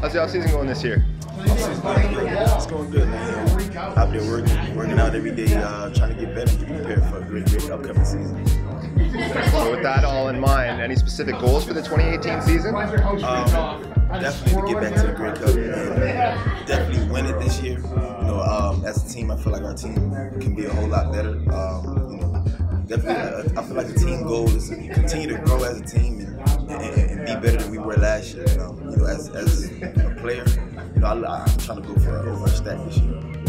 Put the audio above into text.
How's y'all season going this year? It's going good, man. I've been working out every day, trying to get better to prepare for a great upcoming season. So with that all in mind, any specific goals for the 2018 season? Definitely to get back to the Grey Cup and definitely win it this year. You know, as a team, I feel like our team can be a whole lot better. You know, definitely, I feel like the team goal is to continue to grow as a team and be better than we were last year. You know, as a player, you know, I'm trying to go for an overall stat this year.